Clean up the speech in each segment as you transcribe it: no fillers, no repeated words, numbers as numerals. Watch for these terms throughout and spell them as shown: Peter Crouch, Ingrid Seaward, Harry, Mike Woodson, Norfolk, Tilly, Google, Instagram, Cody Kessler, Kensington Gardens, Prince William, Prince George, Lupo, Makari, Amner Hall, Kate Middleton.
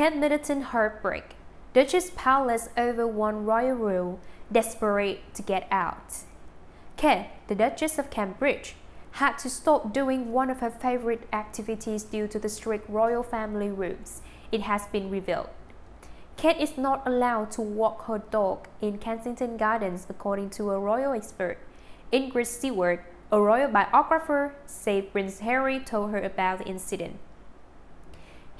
Kate Middleton heartbreak, Duchess Palace overwhelmed royal rule, desperate to get out. Kate, the Duchess of Cambridge, had to stop doing one of her favourite activities due to the strict royal family rules, it has been revealed. Kate is not allowed to walk her dog in Kensington Gardens, according to a royal expert. Ingrid Seaward, a royal biographer, said Prince Harry told her about the incident.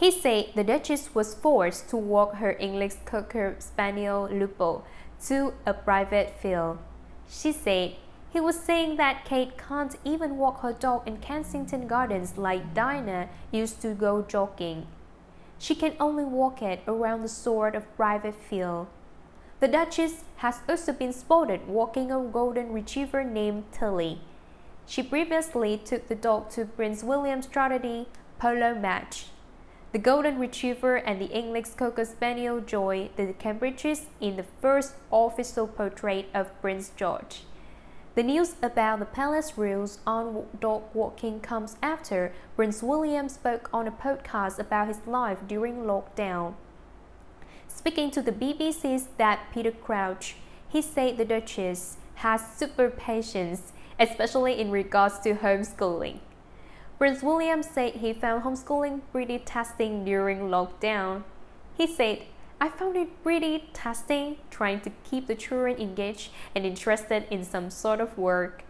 He said the Duchess was forced to walk her English Cocker Spaniel Lupo to a private field. She said, "He was saying that Kate can't even walk her dog in Kensington Gardens like Diana used to go jogging. She can only walk it around the sort of private field." The Duchess has also been spotted walking a golden retriever named Tilly. She previously took the dog to Prince William's charity polo match. The golden retriever and the English Cocker Spaniel joined the Cambridges in the first official portrait of Prince George. The news about the palace rules on dog walking comes after Prince William spoke on a podcast about his life during lockdown. Speaking to the BBC's that Peter Crouch, he said the Duchess has super patience, especially in regards to homeschooling. Prince William said he found homeschooling pretty testing during lockdown. He said, "I found it pretty testing trying to keep the children engaged and interested in some sort of work.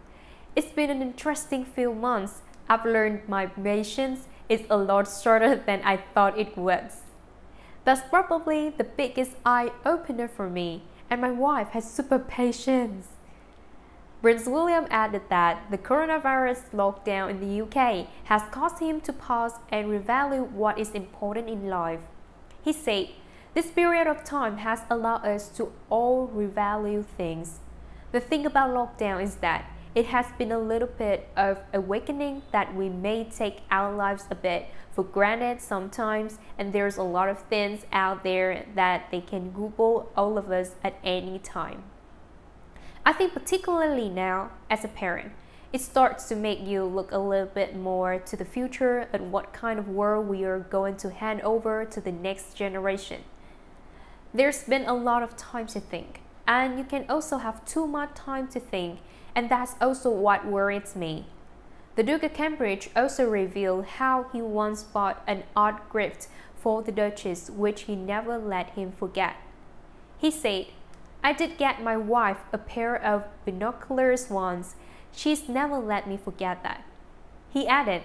It's been an interesting few months. I've learned my patience is a lot shorter than I thought it was. That's probably the biggest eye-opener for me, and my wife has super patience." Prince William added that the coronavirus lockdown in the UK has caused him to pause and revalue what is important in life. He said, "This period of time has allowed us to all revalue things. The thing about lockdown is that it has been a little bit of awakening that we may take our lives a bit for granted sometimes, and there's a lot of things out there that they can Google all of us at any time. I think particularly now, as a parent, it starts to make you look a little bit more to the future at what kind of world we are going to hand over to the next generation. There's been a lot of time to think, and you can also have too much time to think, and that's also what worries me." The Duke of Cambridge also revealed how he once bought an art gift for the Duchess, which he never let him forget. He said, "I did get my wife a pair of binoculars once. She's never let me forget that." He added,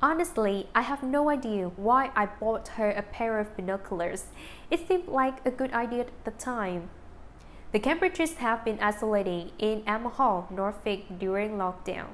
"Honestly, I have no idea why I bought her a pair of binoculars. It seemed like a good idea at the time." The Cambridges have been isolating in Amner Hall, Norfolk during lockdown.